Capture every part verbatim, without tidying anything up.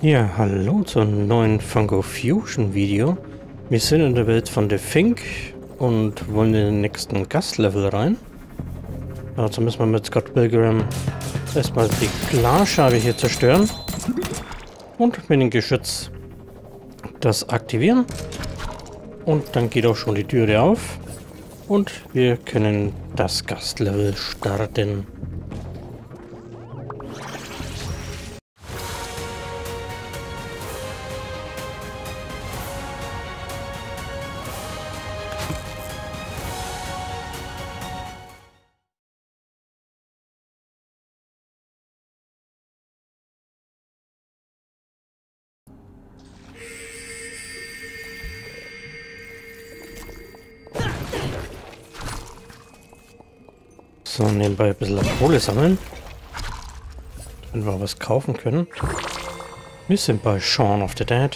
Ja, hallo zu einem neuen Funko Fusion Video. Wir sind in der Welt von The Fink und wollen in den nächsten Gastlevel rein. Dazu müssen wir mit Scott Pilgrim erstmal die Glasscheibe hier zerstören und mit dem Geschütz das aktivieren. Und dann geht auch schon die Türe auf und wir können das Gastlevel starten. So, nebenbei ein bisschen Kohle sammeln, wenn wir was kaufen können. Wir sind bei Shaun of the Dead.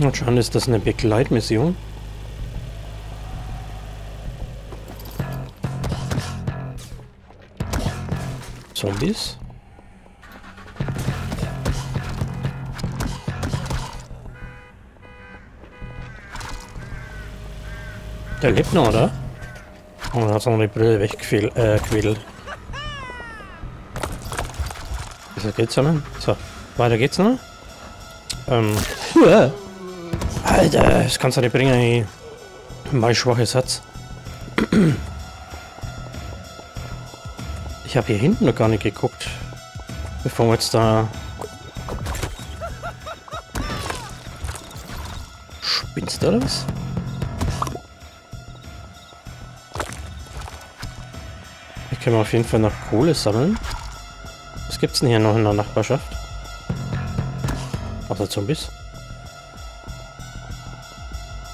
Anscheinend ist das eine Begleitmission. Zombies. Der lebt noch, oder? Und dann hat es noch die Brille weggequält. Äh, so, geht's zusammen? So, weiter geht's noch. Ähm. Uah. Alter, das kannst du nicht bringen, ey. Mein schwacher Satz. Ich habe hier hinten noch gar nicht geguckt. Bevor wir jetzt da. Spinnst du oder was? Können wir auf jeden Fall noch Kohle sammeln. Was gibt's denn hier noch in der Nachbarschaft? Außer Zombies.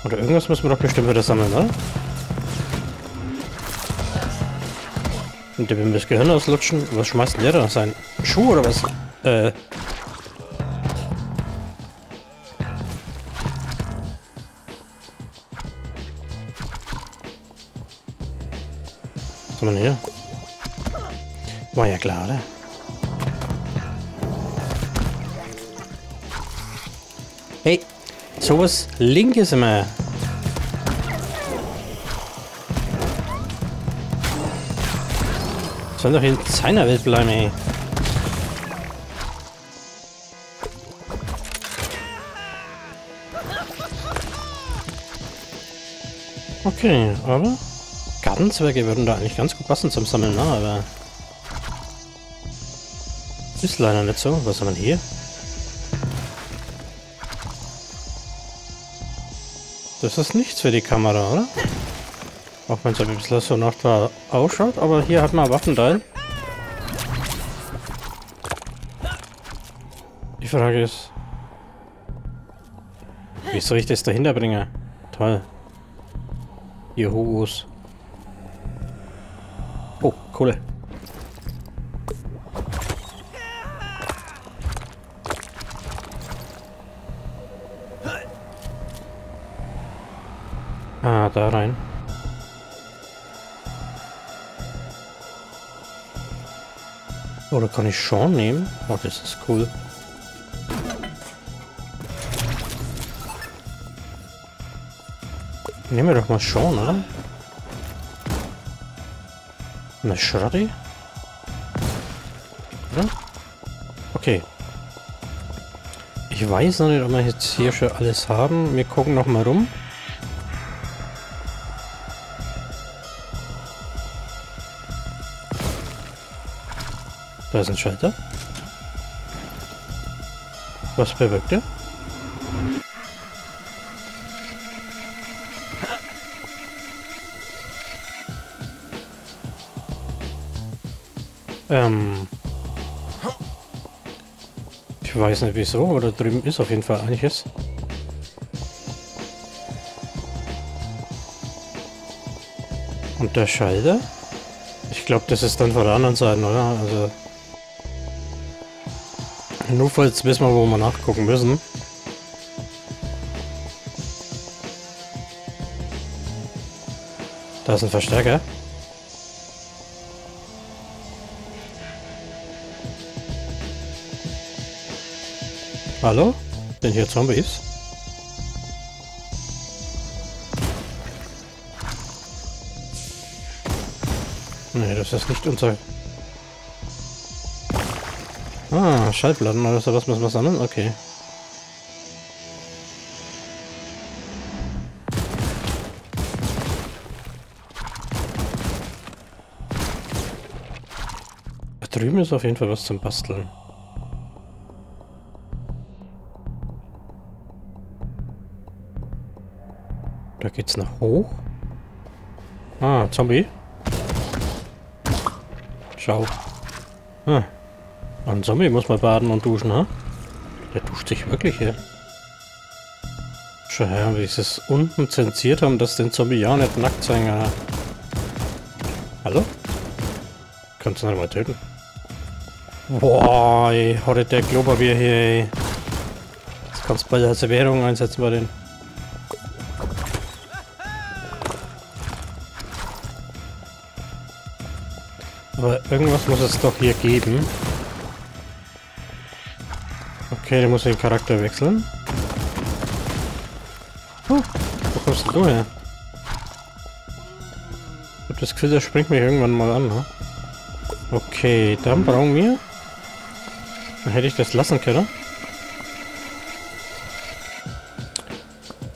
Oder irgendwas müssen wir doch bestimmt wieder sammeln, oder? Und der will mir das Gehirn auslutschen. Was schmeißt denn der da? Sein Schuh oder was? Äh. Was haben wir hier? War ja klar, oder? Hey, sowas Linkes immer. Soll doch in seiner Welt bleiben, ey. Okay, aber Gartenzwerge würden da eigentlich ganz gut passen zum Sammeln, ne? Aber ist leider nicht so. Was haben wir hier? Das ist nichts für die Kamera, oder? Auch wenn es ein bisschen so nach da ausschaut, aber hier hat man Waffenteil. Die Frage ist, wie soll ich das dahinter bringen? Toll. Juhu. Oh, Kohle. Ah, da rein. Oder kann ich Shaun nehmen? Oh, das ist cool. Nehmen wir doch mal Shaun, oder? Eine Schratti? Oder? Okay. Ich weiß noch nicht, ob wir jetzt hier schon alles haben. Wir gucken noch mal rum. Da ist ein Schalter. Was bewirkt er? Ähm. Ich weiß nicht wieso, aber da drüben ist auf jeden Fall einiges. Und der Schalter? Ich glaube, das ist dann von der anderen Seite, oder? Also. Nur falls wissen wir, wo wir nachgucken müssen. Da ist ein Verstärker. Hallo? Sind hier Zombies? Nee, das ist nicht unser... Ah, Schallplatten oder so, was müssen wir sammeln? Okay. Da drüben ist auf jeden Fall was zum Basteln. Da geht's nach hoch. Ah, Zombie. Schau. Ah. Ein Zombie muss mal baden und duschen, ha? Der duscht sich wirklich hier. Schau her, wie sie es unten zensiert haben, dass den Zombie ja nicht nackt sein kann. Hallo? Kannst du nicht mal töten? Boah, ey, hortet der Klopapier hier, ey. Das kannst du bei der Servierung einsetzen bei den. Aber irgendwas muss es doch hier geben. Okay, dann muss ich den Charakter wechseln. Huh, wo kommst du her? Ich hab das Gefühl, der springt mich irgendwann mal an. Ne? Okay, dann brauchen wir... Dann hätte ich das lassen können.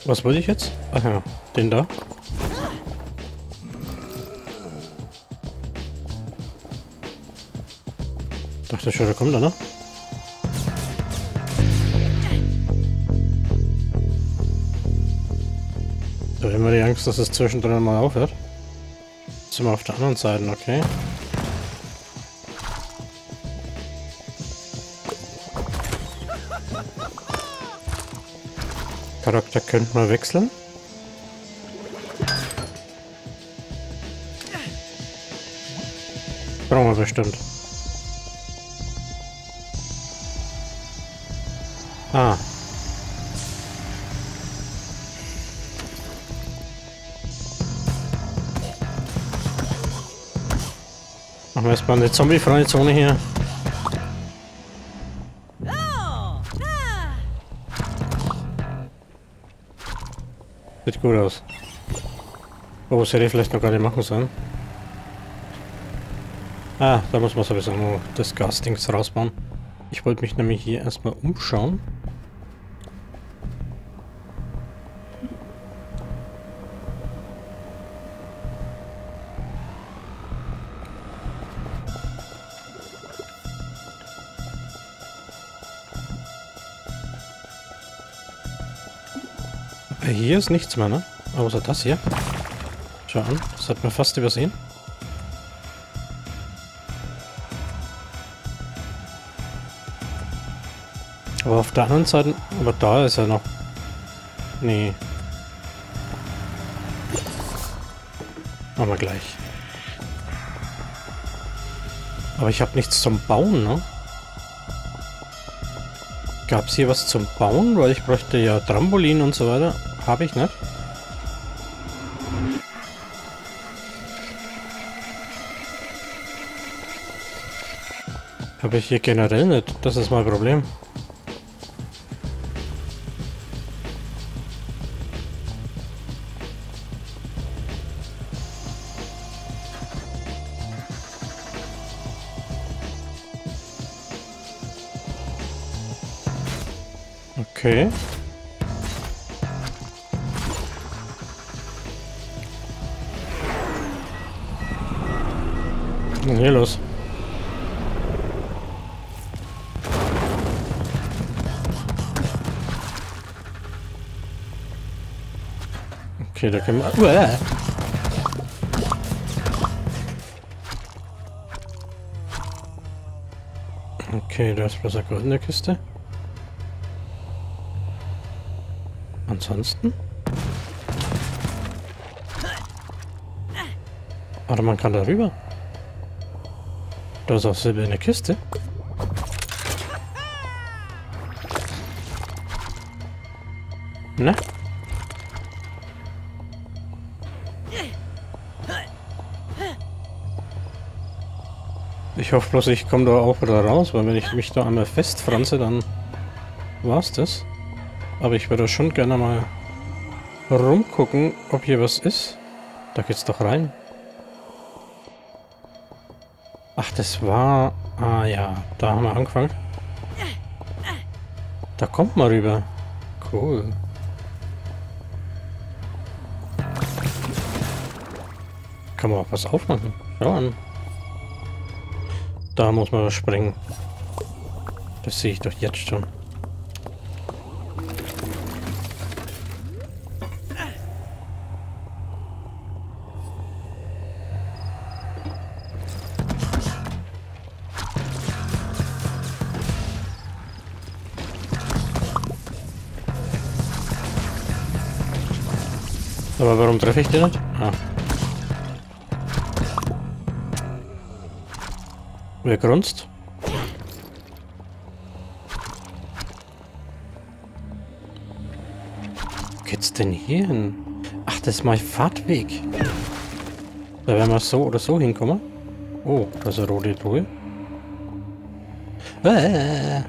Was wollte ich jetzt? Ach ja, den da. Dachte schon, da kommt er, ne? Ich habe immer die Angst, dass es zwischendrin mal aufhört. Jetzt sind wir auf der anderen Seite, okay. Charakter könnte man wechseln. Brauchen wir bestimmt. Ah. Machen wir erstmal eine zombiefreie Zone hier. Sieht gut aus. Oh, das hätte ich vielleicht noch gar nicht machen sollen. Ah, da muss man sowieso nur das Gasdings rausbauen. Ich wollte mich nämlich hier erstmal umschauen. Hier ist nichts mehr, ne? Außer das hier. Schau an, das hat man fast übersehen. Aber auf der anderen Seite... Aber da ist er noch. Nee. Aber gleich. Aber ich habe nichts zum Bauen, ne? Gab es hier was zum Bauen? Weil ich bräuchte ja Trampolin und so weiter. Habe ich nicht. Habe ich hier generell nicht. Das ist mein Problem. Okay. Und hier los. Okay, da können wir... Uah. Okay, da ist bloß eine goldene Kiste. Ansonsten? Oder man kann da rüber. Da ist auch Silber in der Kiste. Ne? Ich hoffe bloß, ich komme da auch wieder raus, weil wenn ich mich da einmal festfranze, dann war's das. Aber ich würde schon gerne mal rumgucken, ob hier was ist. Da geht's doch rein. Ach, das war... Ah ja, da haben wir angefangen. Da kommt man rüber. Cool. Kann man auch was aufmachen. Schau an. Da muss man was sprengen. Das sehe ich doch jetzt schon. Aber warum treffe ich den nicht? Ah. Wer grunzt? Wo geht's denn hier hin? Ach, das ist mein Fahrtweg. Da werden wir so oder so hinkommen. Oh, das ist eine rote Truhe. Äh.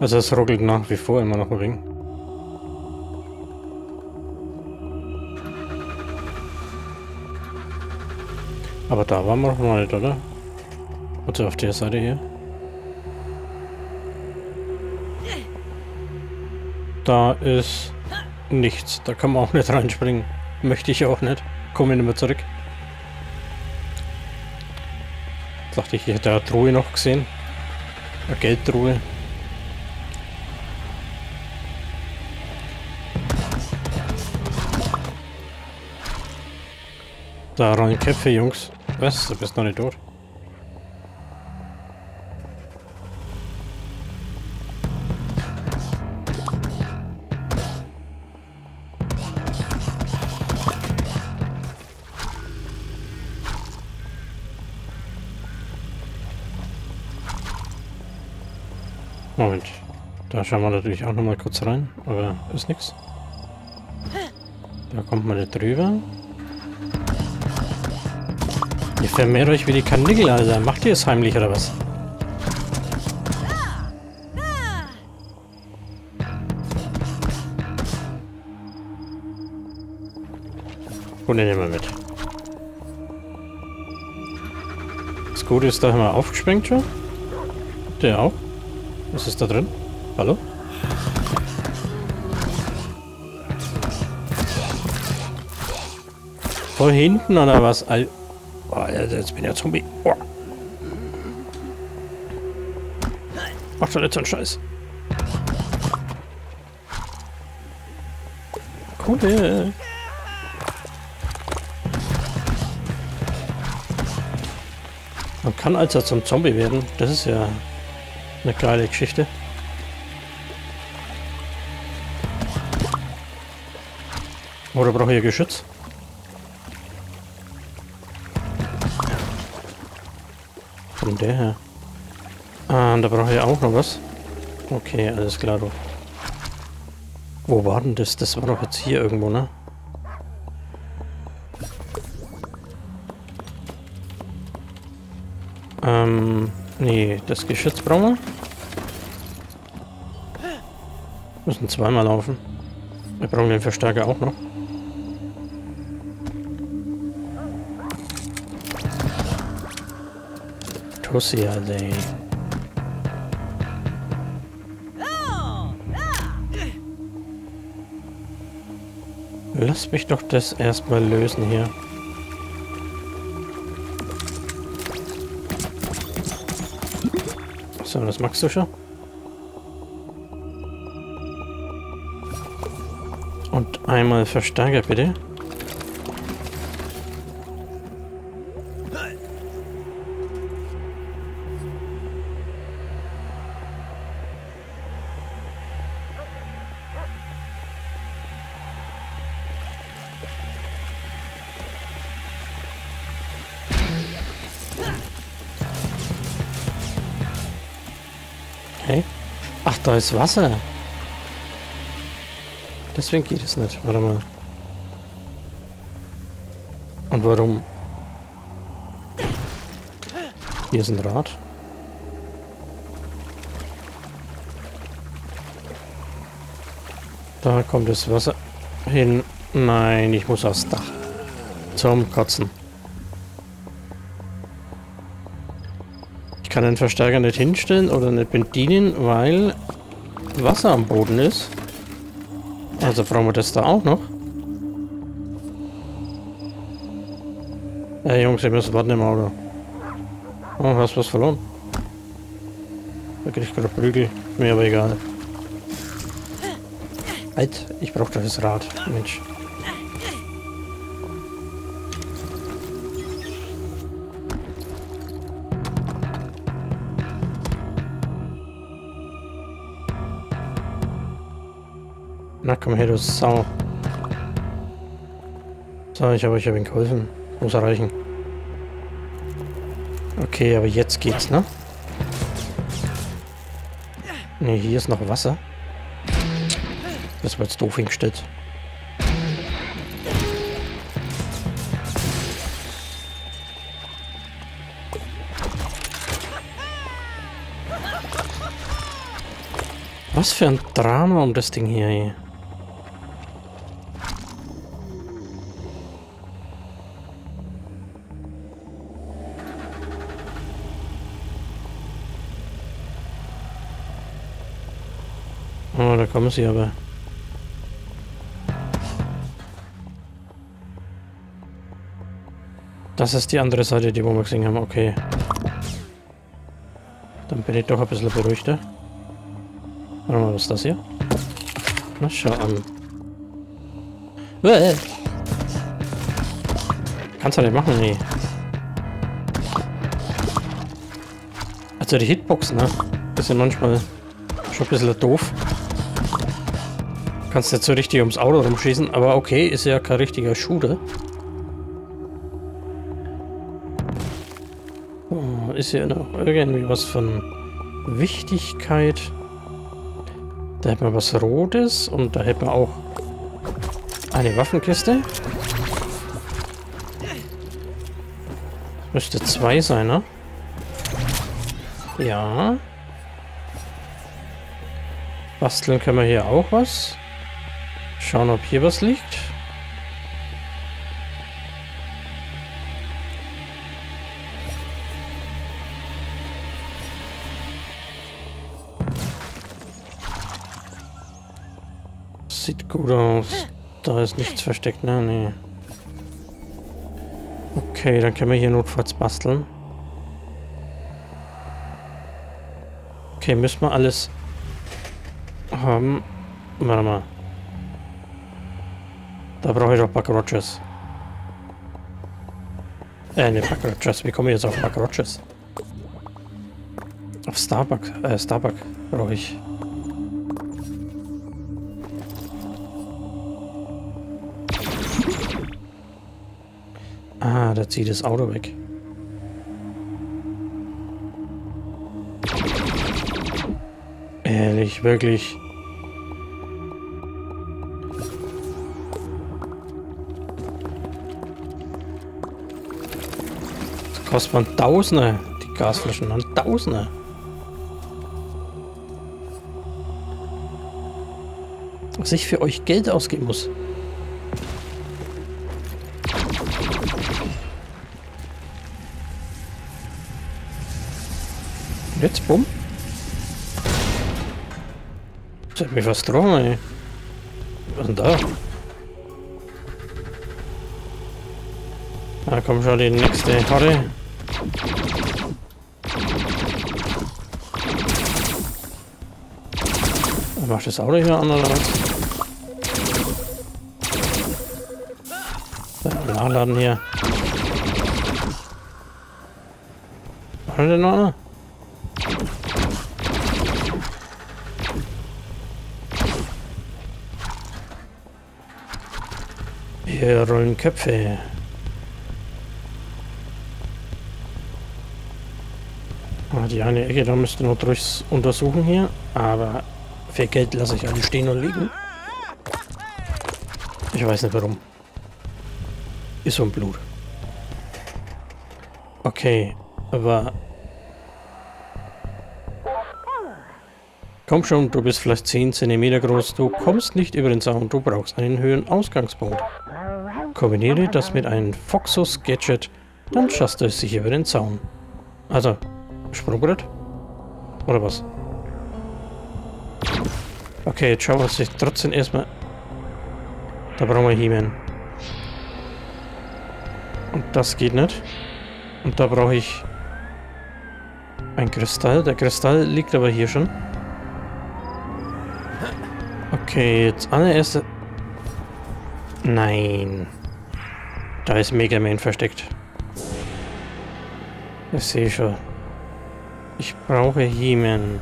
Also es ruckelt nach wie vor immer noch ein wenig. Aber da waren wir noch mal nicht, oder? Warte, auf der Seite hier. Da ist nichts. Da kann man auch nicht reinspringen. Möchte ich auch nicht. Komme ich nicht mehr zurück. Dachte ich, ich hätte eine Truhe noch gesehen. Eine Geldtruhe. Da rein Köpfe, Jungs. Was? Du bist noch nicht tot. Moment. Da schauen wir natürlich auch nochmal kurz rein, aber ist nichts. Da kommt man nicht drüber. Ihr vermehrt euch wie die Kanickel, Alter. Macht ihr es heimlich, oder was? Und den nehmen wir mit. Das Gute ist, da haben wir aufgesprengt schon. Der auch. Was ist da drin? Hallo? Vor hinten, oder was? Al Oh, jetzt bin ich ja Zombie. Oh. Macht doch nicht so einen Scheiß. Cool. Man kann also zum Zombie werden. Das ist ja eine geile Geschichte. Oder brauche ich ja Geschütz? Der her. Ah, und da brauche ich auch noch was. Okay, alles klar. Du. Wo war denn das? Das war doch jetzt hier irgendwo, ne? Ähm, nee, das Geschütz brauchen wir. Müssen zweimal laufen. Wir brauchen den Verstärker auch noch. Tussi, Alter. Lass mich doch das erstmal lösen hier. So, das magst du schon. Und einmal Verstärker, bitte. Ach, da ist Wasser. Deswegen geht es nicht. Warte mal. Und warum? Hier ist ein Rad. Da kommt das Wasser hin. Nein, ich muss aufs Dach. Zum Kotzen. Ich kann den Verstärker nicht hinstellen oder nicht bedienen, weil Wasser am Boden ist. Also brauchen wir das da auch noch. Hey Jungs, ihr müsst warten im Auto. Oh, hast was verloren. Da krieg ich gerade Prügel. Mir aber egal. Halt, ich brauche doch das Rad. Mensch. Na komm her, du Sau. So, ich habe euch ja wen geholfen. Muss erreichen. Okay, aber jetzt geht's, ne? Ne, hier ist noch Wasser. Das war jetzt doof hingestellt. Was für ein Drama um das Ding hier, ey. Oh, da kommen sie aber. Das ist die andere Seite, die wir gesehen haben. Okay. Dann bin ich doch ein bisschen beruhigter. Warte mal, was ist das hier? Na, schau an. Uäh. Kannst du nicht machen, nee. Also die Hitboxen, ne? Das sind manchmal schon ein bisschen doof. Kannst nicht so richtig ums Auto rumschießen, aber okay, ist ja kein richtiger Shooter. Oh, ist ja noch irgendwie was von Wichtigkeit. Da hätten wir was Rotes und da hätten wir auch eine Waffenkiste. Müsste zwei sein, ne? Ja. Basteln können wir hier auch was. Schauen, ob hier was liegt. Sieht gut aus. Da ist nichts versteckt, ne? Nee. Okay, dann können wir hier notfalls basteln. Okay, müssen wir alles haben. Warte mal. Da brauche ich doch Buck Rogers. Äh, ne, Buck Rogers. Wie komme ich jetzt auf Buck Rogers? Auf Starbuck. Äh, Starbuck brauche ich. Ah, da zieht das Auto weg. Ehrlich, wirklich. Das kostet man Tausende, die Gasflaschen an Tausende. Was ich für euch Geld ausgeben muss. Jetzt, bumm. Das hat mich fast getroffen, ey. Was denn da? Na komm schon, die nächste Harre. Dann machst du das Auto hier an, oder was? Dann nachladen hier. War denn noch einer? Wir rollen Köpfe. Ah, die eine Ecke, da müsste noch durchs untersuchen hier. Aber für Geld lasse ich alle stehen und liegen. Ich weiß nicht warum. Ist so ein Blut. Okay, aber... Komm schon, du bist vielleicht zehn Zentimeter groß, du kommst nicht über den Zaun, du brauchst einen Höhenausgangspunkt. Kombiniere das mit einem Foxus-Gadget, dann schaffst du es sicher über den Zaun. Also, Sprungbrett? Oder was? Okay, jetzt schauen wir uns trotzdem erstmal... Da brauchen wir He-Man. Und das geht nicht. Und da brauche ich... ein Kristall. Der Kristall liegt aber hier schon. Okay, jetzt allererste... Nein. Da ist Mega Man versteckt. Das sehe ich schon. Ich brauche He-Man.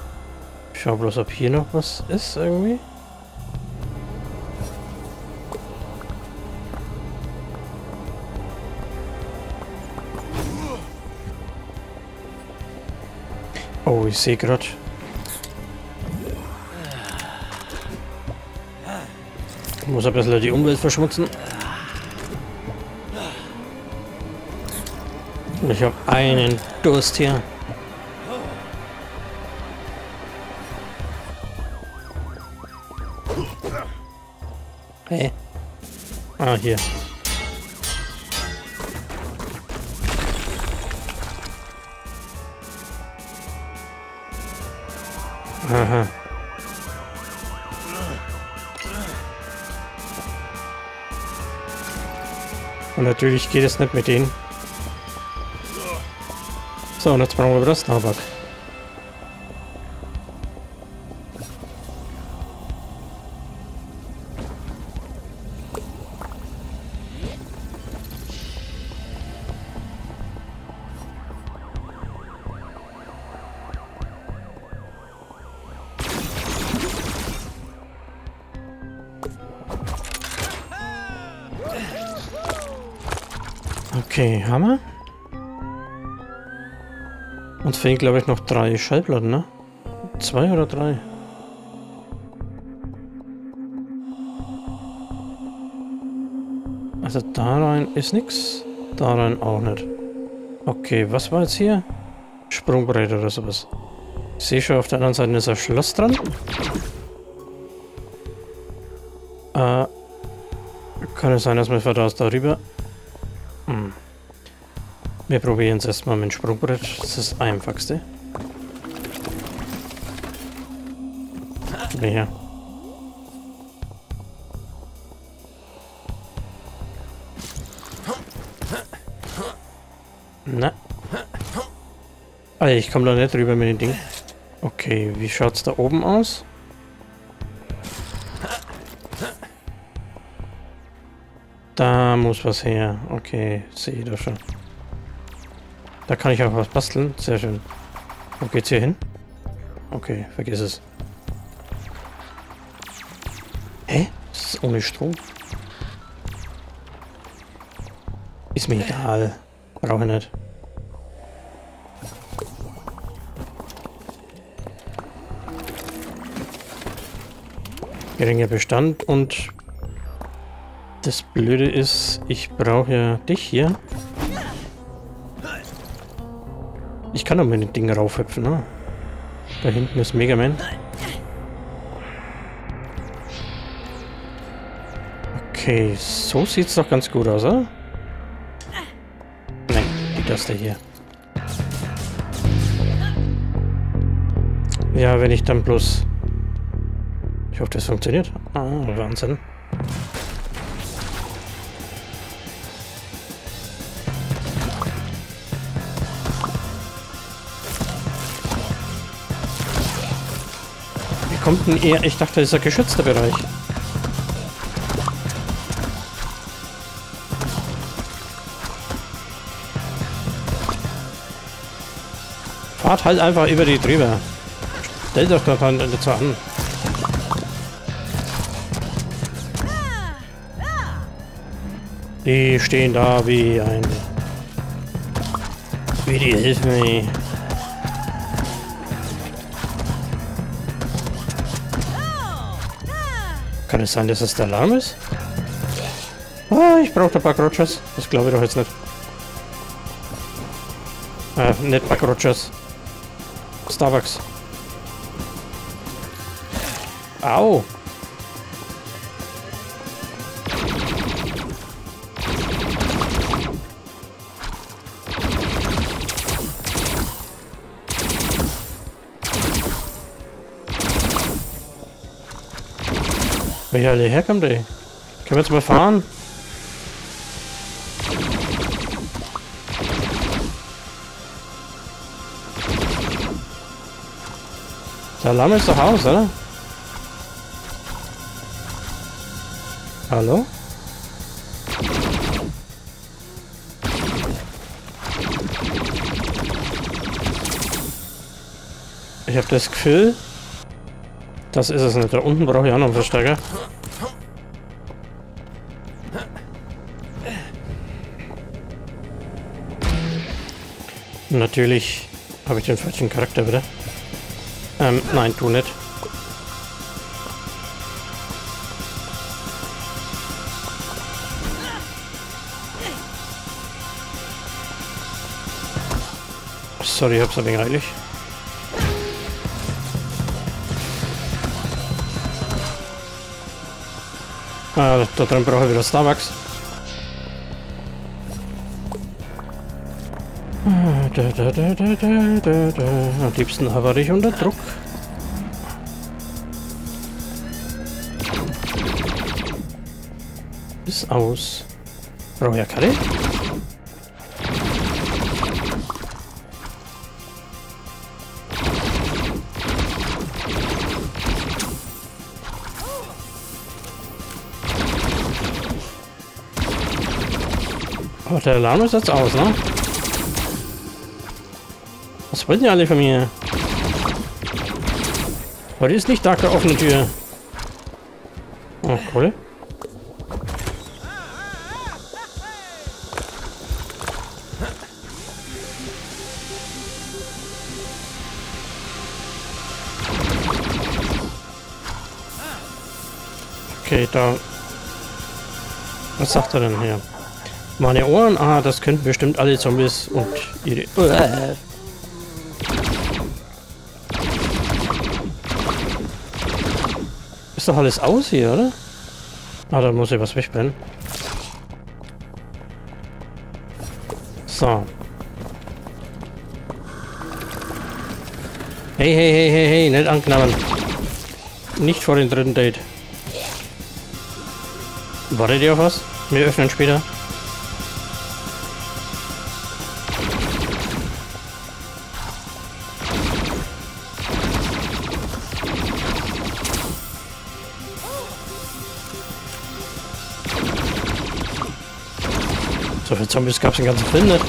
Ich schau bloß, ob hier noch was ist irgendwie. Oh, ich sehe gerade. Ich muss ein bisschen die Umwelt verschmutzen. Ich habe einen Durst hier. Hey. Ah, hier. Aha. Und natürlich geht es nicht mit denen. So, und jetzt brauchen wir das Starbuck. Okay, Hammer. Uns fehlen, glaube ich, noch drei Schallplatten, ne? Zwei oder drei? Also da rein ist nichts, da rein auch nicht. Okay, was war jetzt hier? Sprungbrett oder sowas. Ich sehe schon, auf der anderen Seite ist ein Schloss dran. Äh, kann es sein, dass wir da darüber... Hm. Wir probieren es erstmal mit dem Sprungbrett. Das ist das Einfachste. Ja. Na. Ah, ich komme da nicht rüber mit dem Ding. Okay, wie schaut's da oben aus? Da muss was her. Okay, sehe ich das schon. Da kann ich auch was basteln. Sehr schön. Wo geht's hier hin? Okay, vergiss es. Hä? Das ist ohne Strom. Ist mir egal. Brauche ich nicht. Geringer Bestand und... Das Blöde ist, ich brauche ja dich hier. Ich kann doch mit den Dingen raufhüpfen, ne? Da hinten ist Mega Man. Okay, so sieht's doch ganz gut aus, oder? Nein, das da hier. Ja, wenn ich dann bloß... Ich hoffe, das funktioniert. Ah, Wahnsinn. Kommt denn eher? Ich dachte, das ist ein geschützter Bereich. Fahrt halt einfach über die drüber. Stell doch doch mal dazu an. Die stehen da wie ein... Wie die Hilfen. Kann es sein, dass es der Alarm ist? Ah, ich brauche den Buck Rogers. Das glaube ich doch jetzt nicht. Uh, not Buck Rogers. Starbucks. Au! Wo hier alle herkommt, ey. Können wir jetzt mal fahren? Der Alarm ist doch aus, oder? Hallo? Ich habe das Gefühl, das ist es nicht. Da unten brauche ich auch noch einen Verstärker. Natürlich habe ich den falschen Charakter wieder. Ähm, nein, tu nicht. Sorry, ich hab's ein wenig eilig. Ah, da drin brauche ich wieder Starbucks. Da, da, da, da, da, da. Am liebsten habe ich unter Druck. Ist aus. Brauche ich ja keine. Aber der Alarm ist jetzt aus, ne? Was wollen die alle von mir? Aber die ist nicht da, keine offene Tür. Oh, cool. Okay, da... Was sagt er denn hier? Meine Ohren? Ah, das könnten bestimmt alle Zombies und ihre... Uah. Ist doch alles aus hier, oder? Ah, da muss ich was wegbrennen. So. Hey, hey, hey, hey, hey, nicht anknabbern. Nicht vor dem dritten Date. Wartet ihr auf was? Wir öffnen später. So viele Zombies gab es den ganzen Film nicht.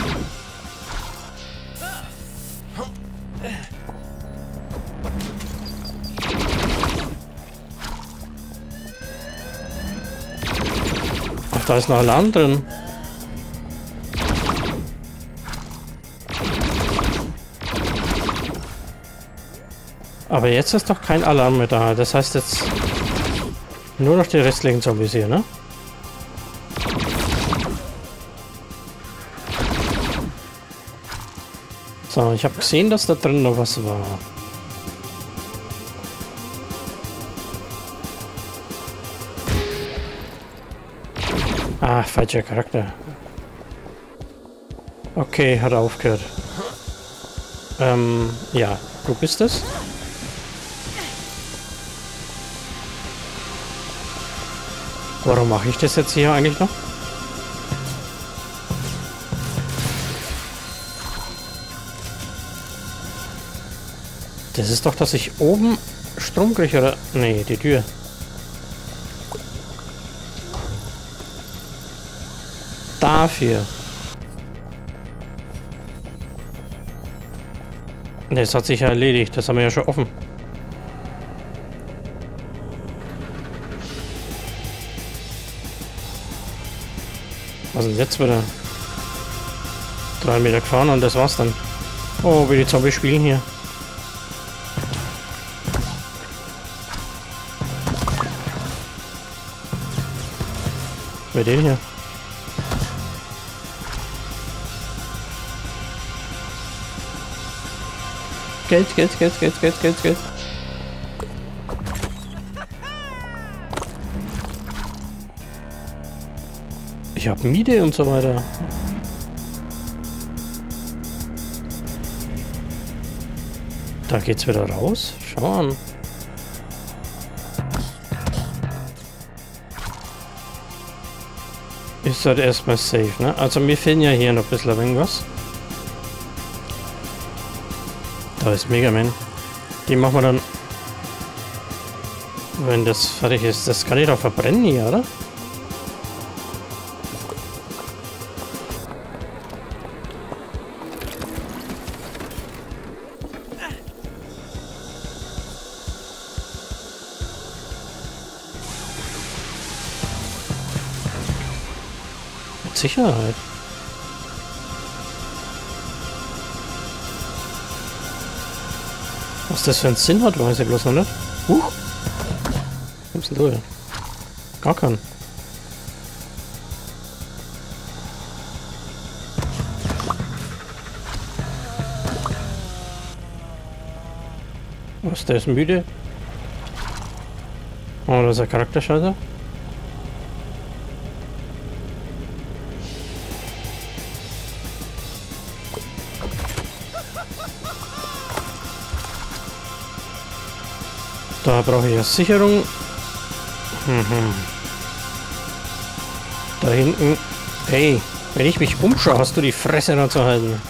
Ach, da ist noch Alarm drin. Aber jetzt ist doch kein Alarm mehr da. Das heißt jetzt nur noch die restlichen Zombies hier, ne? So, ich habe gesehen, dass da drin noch was war. Ah, falscher Charakter. Okay, hat er aufgehört. Ähm, ja, du bist es. Warum mache ich das jetzt hier eigentlich noch? Das ist doch, dass ich oben Strom kriege, oder? Nee, die Tür. Dafür. Das hat sich ja erledigt, das haben wir ja schon offen. Was ist denn jetzt wieder? Drei Meter gefahren und das war's dann. Oh, wie die Zombies spielen hier. Bei dem hier. Geld, Geld, Geld, Geld, Geld, Geld, Geld. Ich hab Miete und so weiter. Da geht's wieder raus. Schau an. Ist halt erstmal safe, ne? Also mir fehlen ja hier noch ein bisschen irgendwas. Da ist Mega Man. Die machen wir dann, wenn das fertig ist. Das kann ich doch verbrennen hier, oder? Sicherheit. Was das für einen Sinn hat, weiß ich bloß noch nicht. Huch! Nimmst du durch. Gar keinen. Was, der ist müde? Oh, das ist ein Charakterschalter. Da brauche ich ja Sicherung. Mhm. Da hinten. Hey, wenn ich mich umschaue, hast du die Fresse noch zu halten.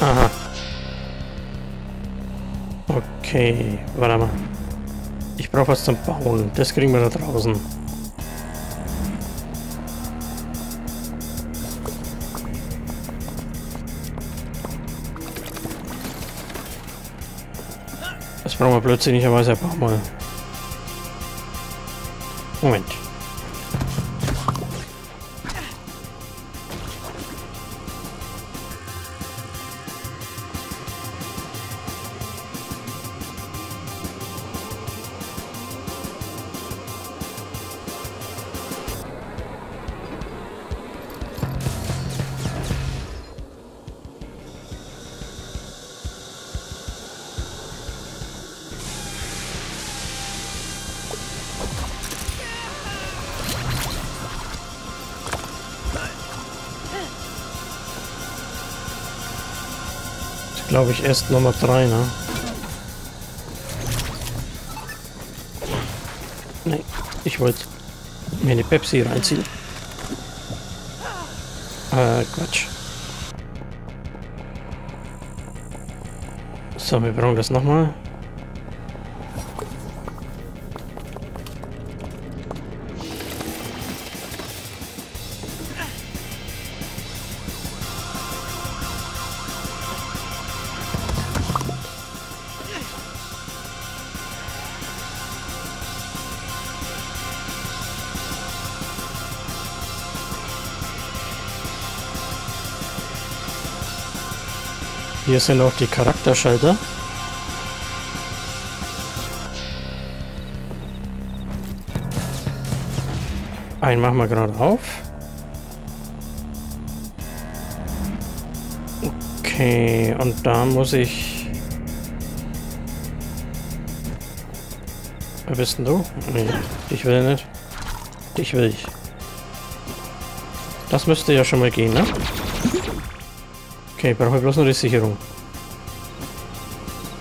Aha. Okay, warte mal. Ich brauche was zum Bauen. Das kriegen wir da draußen. Das brauchen wir blödsinnigerweise einfach mal. Moment. Glaube ich erst Nummer drei, ne? Nein, ich wollte mir eine Pepsi reinziehen. Äh, Quatsch. So, wir brauchen das nochmal. Hier sind auch die Charakterschalter. Einen machen wir gerade auf. Okay, und da muss ich... Wer bist denn du? Nee, dich will nicht. Dich will ich. Das müsste ja schon mal gehen, ne? Okay, brauchen wir bloß nur die Sicherung.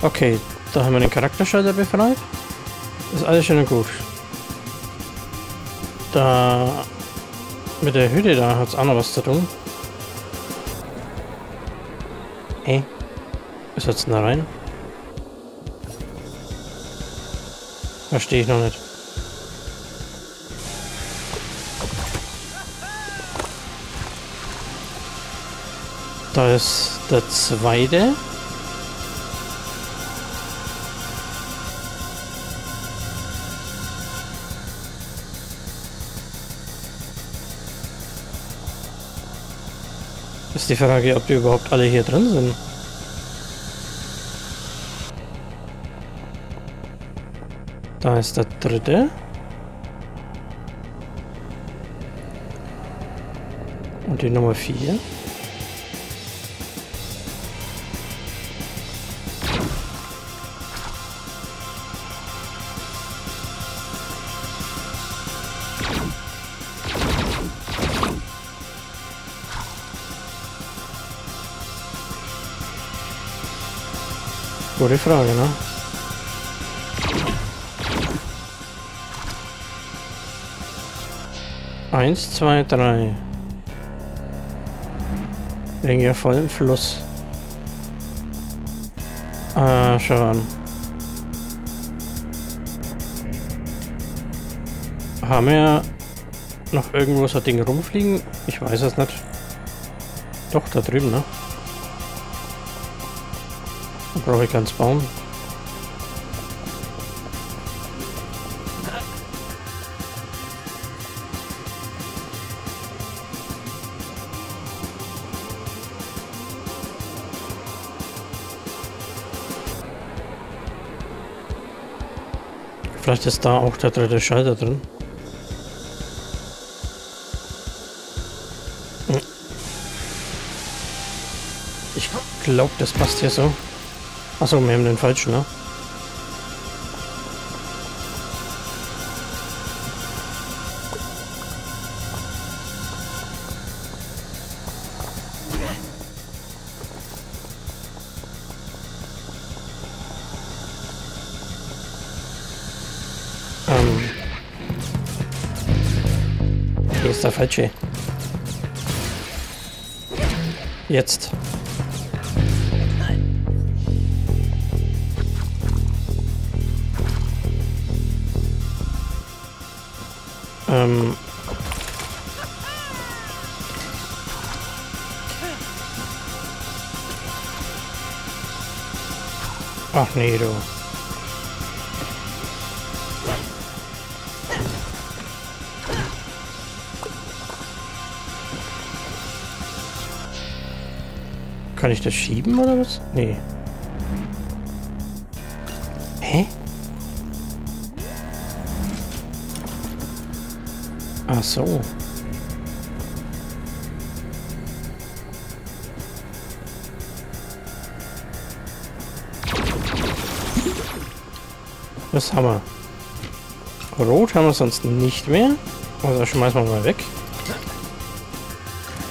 Okay, da haben wir den Charakterschalter befreit. Ist alles schön und gut. Da... Mit der Hütte da hat es auch noch was zu tun. Hey, was hat's denn da rein? Verstehe ich noch nicht. Da ist der zweite. Ist die Frage, ob die überhaupt alle hier drin sind. Da ist der dritte. Und die Nummer vier. Gute Frage, ne? Eins, zwei, drei. Liegen ja voll im Fluss. Ah, schau an. Haben wir noch irgendwo so ein Ding rumfliegen? Ich weiß es nicht. Doch, da drüben, ne? Brauche ich ganz bauen. Vielleicht ist da auch der dritte Schalter drin. Ich glaube, das passt hier so. Achso, wir haben den falschen, ne? Ähm. Hier ist der falsche. Jetzt. Ähm. Ach nee, du. Kann ich das schieben oder was? Nee. Hä? Ach so. Das haben wir. Rot haben wir sonst nicht mehr. Also schmeißen wir mal weg.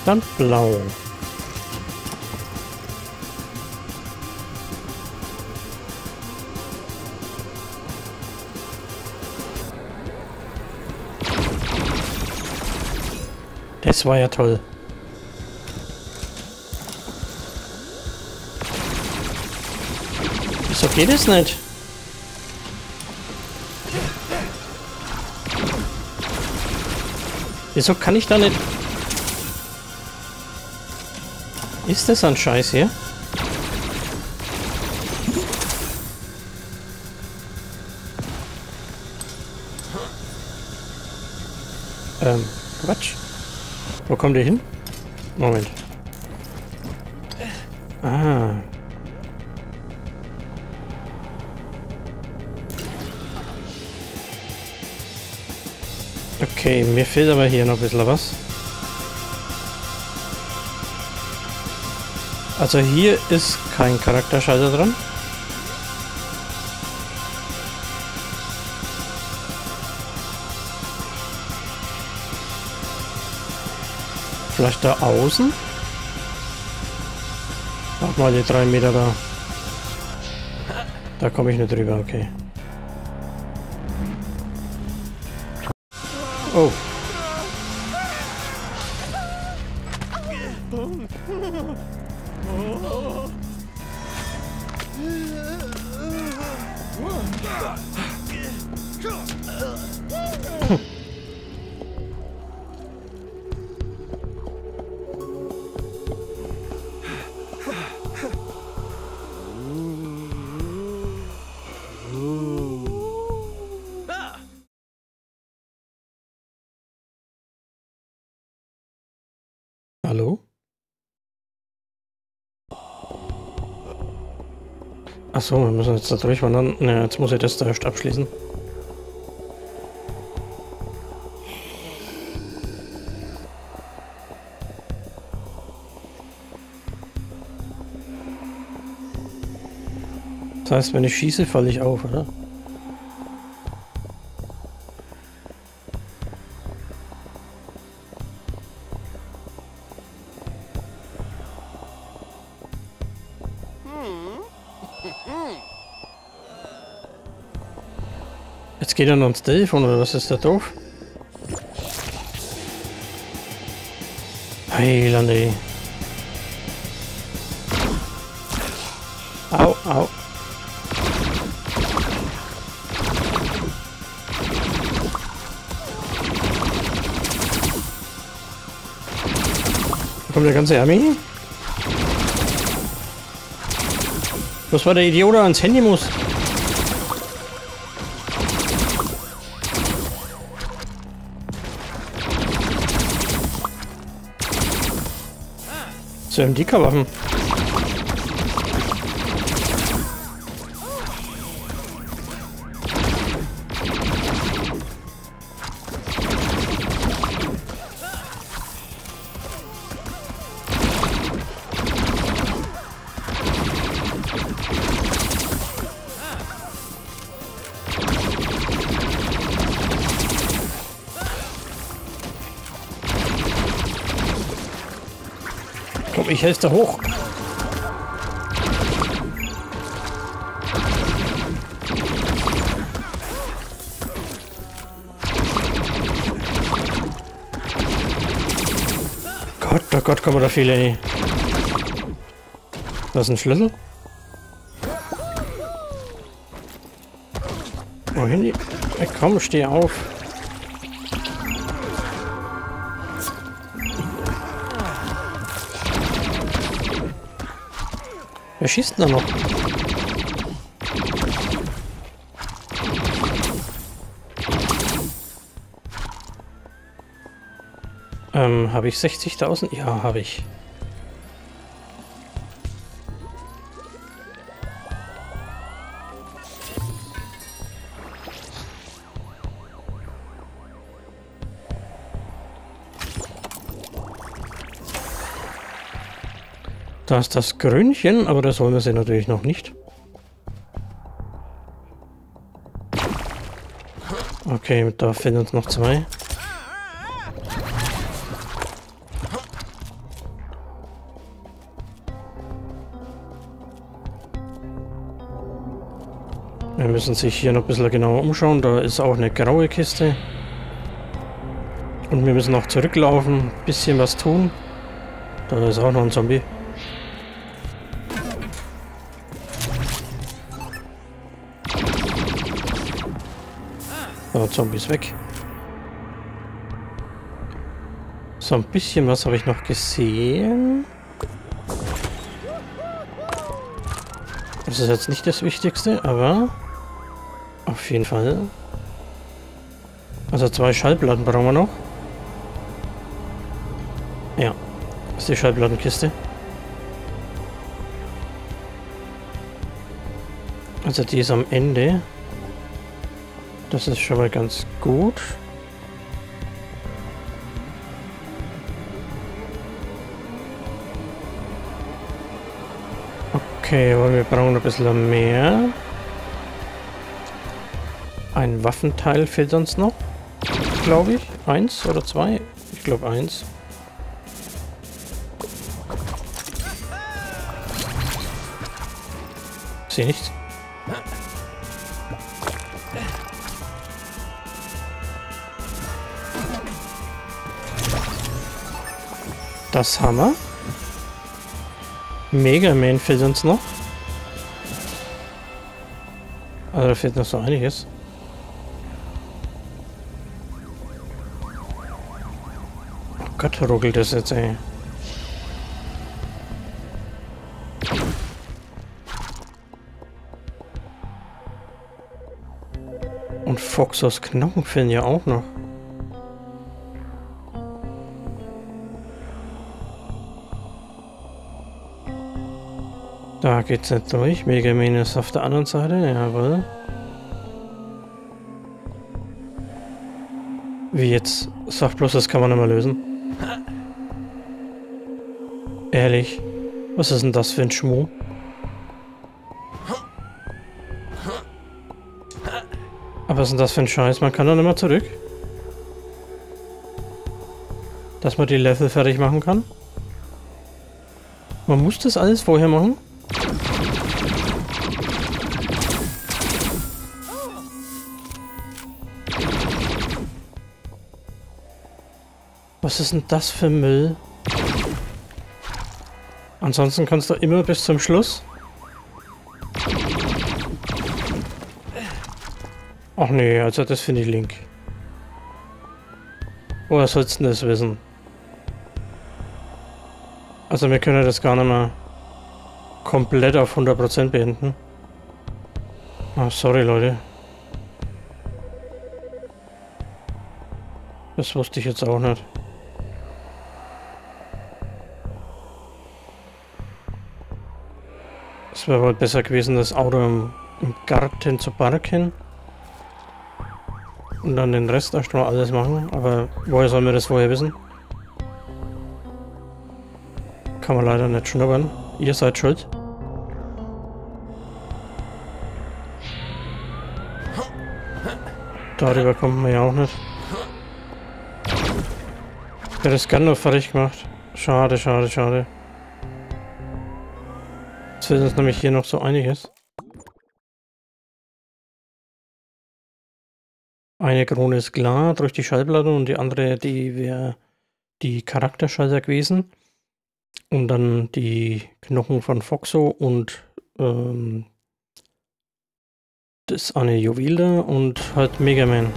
Dann blau. Das war ja toll. Wieso geht es nicht? Wieso kann ich da nicht... Ist das ein Scheiß hier? Ähm, Quatsch. Wo kommt ihr hin? Moment. Ah. Okay, mir fehlt aber hier noch ein bisschen was. Also hier ist kein Charakterschalter dran. Vielleicht da außen? Mach mal die drei Meter da. Da komme ich nicht drüber, okay. Oh. Hallo? Achso, wir müssen jetzt da durchwandern. Ne, jetzt muss ich das da erst abschließen. Das heißt, wenn ich schieße, falle ich auf, oder? Jetzt geht er noch ins Telefon, oder was ist da doof? Heilande. Au, au. Da kommt der ganze Armee. Was war der Idiot, der ans Handy muss? So ein dicker Waffen. Ich helfe da hoch. Gott, oh Gott, kommen da viele, ey. Das ist ein Schlüssel. Oh, Handy. Hey, komm, steh auf. Wer schießt denn da noch? Ähm, habe ich sechzigtausend? Ja, habe ich. Da ist das Grünchen, aber das holen wir sie natürlich noch nicht. Okay, da finden uns noch zwei. Wir müssen sich hier noch ein bisschen genauer umschauen. Da ist auch eine graue Kiste. Und wir müssen noch zurücklaufen, ein bisschen was tun. Da ist auch noch ein Zombie. So, Zombies weg. So, ein bisschen was habe ich noch gesehen. Das ist jetzt nicht das Wichtigste, aber auf jeden Fall. Also zwei Schallplatten brauchen wir noch. Ja, das ist die Schallplattenkiste. Also die ist am Ende. Das ist schon mal ganz gut. Okay, aber wir brauchen ein bisschen mehr. Ein Waffenteil fehlt uns noch, glaube ich. Eins oder zwei? Ich glaube eins. Ich sehe nichts. Das Hammer. Mega Man fehlt uns noch. Also da fehlt noch so einiges. Oh Gott, ruckelt das jetzt, ey. Und Fox aus Knochen fehlen ja auch noch. Da geht's nicht durch. Mega Man ist auf der anderen Seite, jawohl. Wie jetzt? Sag bloß, das kann man nicht mehr lösen. Ehrlich, was ist denn das für ein Schmuh? Aber was ist denn das für ein Scheiß? Man kann doch nicht mal zurück. Dass man die Level fertig machen kann. Man muss das alles vorher machen. Was ist denn das für Müll? Ansonsten kannst du immer bis zum Schluss. Ach nee, also das finde ich link. Woher sollst du das wissen? Also wir können das gar nicht mehr komplett auf hundert Prozent beenden. Ah, sorry Leute. Das wusste ich jetzt auch nicht. Es wäre wohl besser gewesen, das Auto im, im Garten zu parken. Und dann den Rest erstmal alles machen. Aber woher sollen wir das vorher wissen? Kann man leider nicht schnuppern. Ihr seid schuld. Darüber kommt man ja auch nicht. Ich hätte es gerne noch fertig gemacht. Schade, schade, schade. Jetzt fehlt uns nämlich hier noch so einiges. Eine Krone ist klar, durch die Schallplatte, und die andere, die wäre die Charakterschalter gewesen. Und dann die Knochen von Foxo und ähm, das eine Juwel da und halt Mega Man.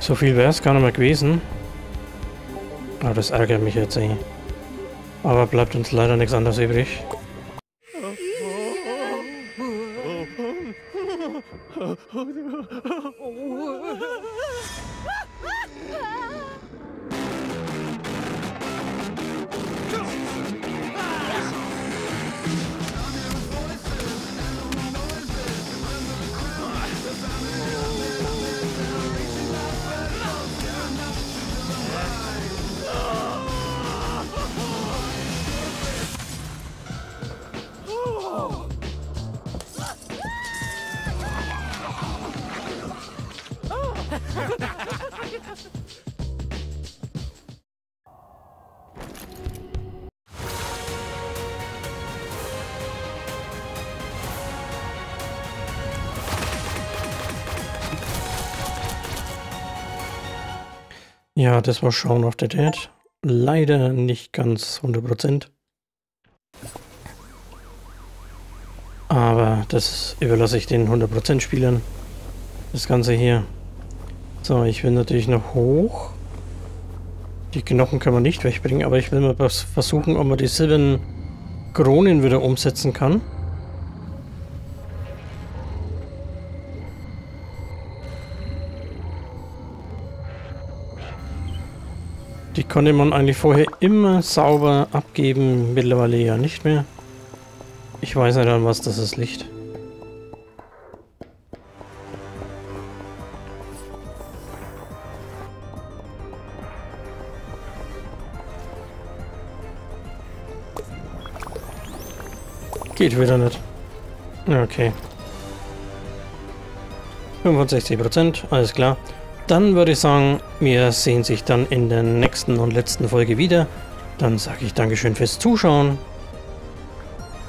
So viel wäre es gar nicht mehr gewesen. Aber das ärgert mich jetzt eh. Aber bleibt uns leider nichts anderes übrig. Ja, das war Shaun of the Dead. Leider nicht ganz hundert Prozent. Aber das überlasse ich den hundert Prozent Spielern. Das Ganze hier. So, ich will natürlich noch hoch. Die Knochen kann man nicht wegbringen, aber ich will mal versuchen, ob man die sieben Kronen wieder umsetzen kann. Die konnte man eigentlich vorher immer sauber abgeben, mittlerweile ja nicht mehr. Ich weiß nicht, an was das ist, Licht. Geht wieder nicht. Okay. fünfundsechzig Prozent, alles klar. Dann würde ich sagen, wir sehen sich dann in der nächsten und letzten Folge wieder. Dann sage ich Dankeschön fürs Zuschauen.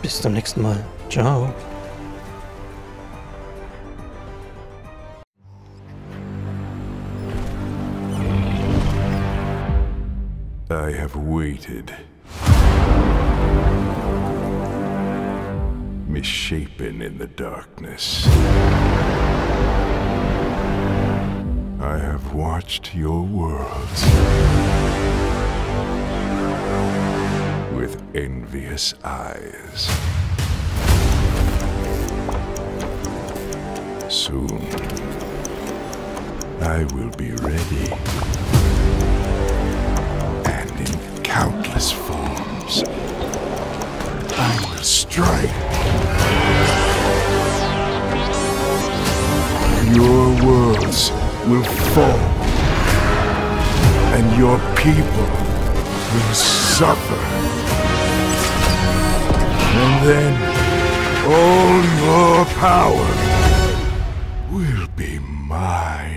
Bis zum nächsten Mal. Ciao. I have waited. Misshapen in the darkness. I have watched your worlds with envious eyes. Soon, I will be ready, and in countless forms, I will strike. Your worlds will fall, and your people will suffer. And then All your power will be mine.